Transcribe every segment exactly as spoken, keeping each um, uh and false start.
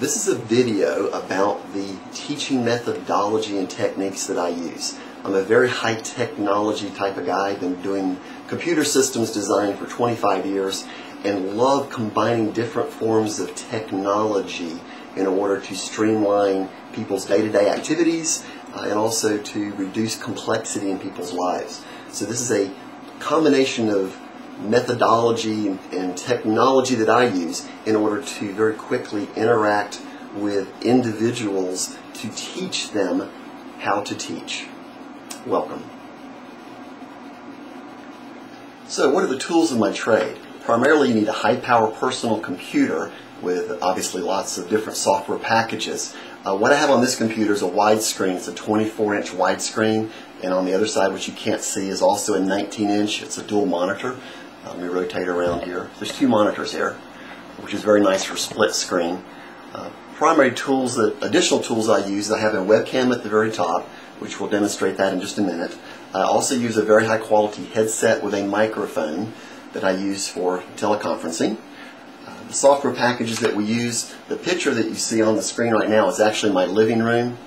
This is a video about the teaching methodology and techniques that I use. I'm a very high technology type of guy. I've been doing computer systems design for twenty-five years and love combining different forms of technology in order to streamline people's day-to-day activities uh, and also to reduce complexity in people's lives. So this is a combination of methodology and technology that I use in order to very quickly interact with individuals to teach them how to teach. Welcome. So what are the tools of my trade? Primarily you need a high power personal computer with obviously lots of different software packages. Uh, what I have on this computer is a widescreen. It's a twenty-four inch widescreen, and on the other side, which you can't see, is also a nineteen inch. It's a dual monitor. Uh, let me rotate around here. There's two monitors here, which is very nice for split screen. Uh, primary tools, that, additional tools I use, I have a webcam at the very top, which we'll demonstrate that in just a minute. I also use a very high quality headset with a microphone that I use for teleconferencing. Uh, the software packages that we use, the picture that you see on the screen right now is actually my living room.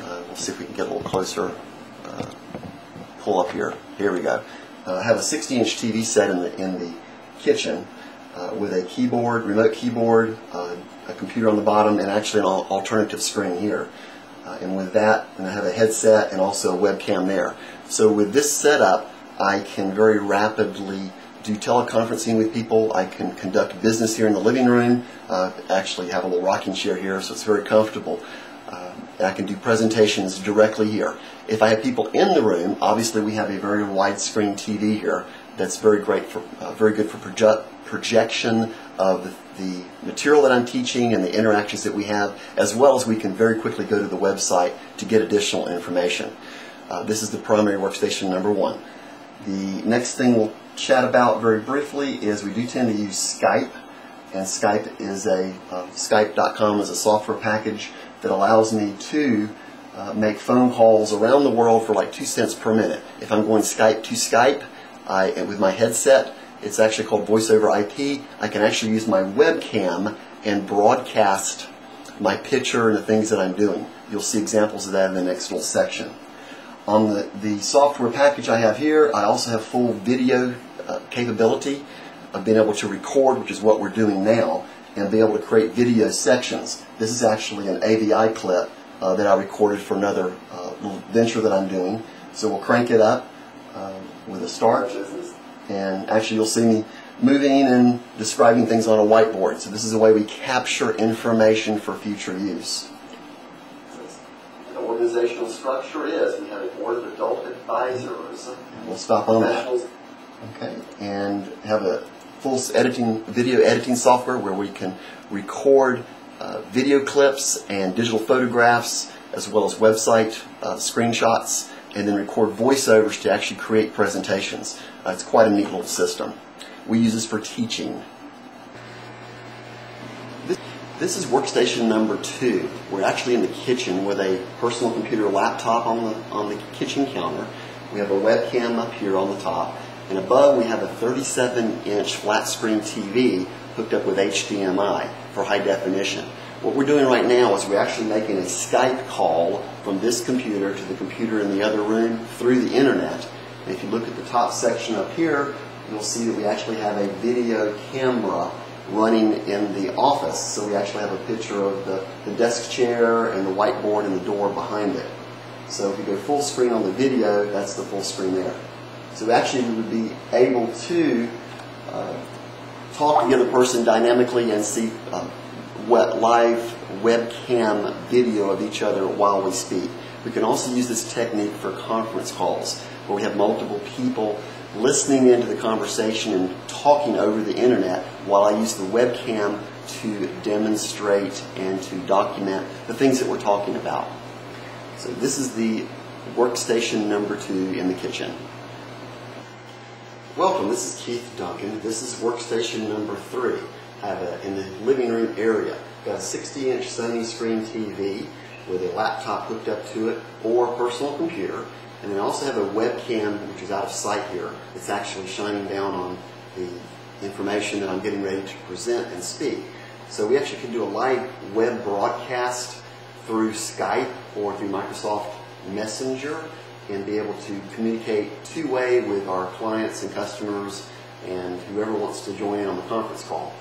Uh, we'll see if we can get a little closer. Uh, pull up here. Here we go. Uh, I have a sixty inch T V set in the, in the kitchen uh, with a keyboard, remote keyboard, uh, a computer on the bottom, and actually an alternative screen here. Uh, and with that, and I have a headset and also a webcam there. So with this setup, I can very rapidly do teleconferencing with people. I can conduct business here in the living room. Uh, actually have a little rocking chair here, so it's very comfortable. Uh, I can do presentations directly here. If I have people in the room, obviously we have a very widescreen T V here that's very great for, uh, very good for proje projection of the, the material that I'm teaching and the interactions that we have, as well as we can very quickly go to the website to get additional information. Uh, this is the primary workstation number one. The next thing we'll chat about very briefly is we do tend to use Skype, and Skype is a uh, Skype dot com is a software package that allows me to uh, make phone calls around the world for like two cents per minute. If I'm going Skype to Skype I, with my headset, it's actually called Voiceover I P. I can actually use my webcam and broadcast my picture and the things that I'm doing. You'll see examples of that in the next little section. On the, the software package I have here, I also have full video uh, capability of being able to record, which is what we're doing now, and be able to create video sections. This is actually an A V I clip uh, that I recorded for another uh, little venture that I'm doing. So we'll crank it up uh, with a start, and actually you'll see me moving and describing things on a whiteboard. So this is a way we capture information for future use. The organizational structure is we have a board of adult advisors. We'll stop on that. Okay, and have a full editing, video editing software where we can record uh, video clips and digital photographs as well as website uh, screenshots, and then record voiceovers to actually create presentations. Uh, it's quite a neat little system. We use this for teaching. This, this is workstation number two. We're actually in the kitchen with a personal computer laptop on the, on the kitchen counter. We have a webcam up here on the top. And above we have a thirty-seven inch flat screen T V hooked up with H D M I for high definition. What we're doing right now is we're actually making a Skype call from this computer to the computer in the other room through the internet. And if you look at the top section up here, you'll see that we actually have a video camera running in the office. So we actually have a picture of the, the desk chair and the whiteboard and the door behind it. So if you go full screen on the video, that's the full screen there. So actually we would be able to uh, talk to the other person dynamically and see uh, web, live webcam video of each other while we speak. We can also use this technique for conference calls where we have multiple people listening into the conversation and talking over the internet while I use the webcam to demonstrate and to document the things that we're talking about. So this is the workstation number two in the kitchen. Welcome, this is Keith Duncan. This is workstation number three. I have a, in the living room area. Got a sixty inch Sony screen T V with a laptop hooked up to it or a personal computer. And then I also have a webcam, which is out of sight here. It's actually shining down on the information that I'm getting ready to present and speak. So we actually can do a live web broadcast through Skype or through Microsoft Messenger and be able to communicate two-way with our clients and customers and whoever wants to join in on the conference call.